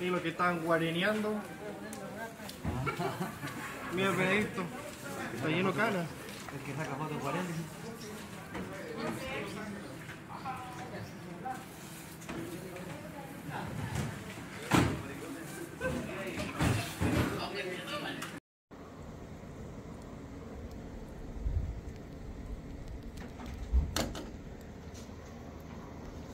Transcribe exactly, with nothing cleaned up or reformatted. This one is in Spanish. y los que están guareneando. Mira el Benedicto, está lleno de canas. El que saca fotos guareando.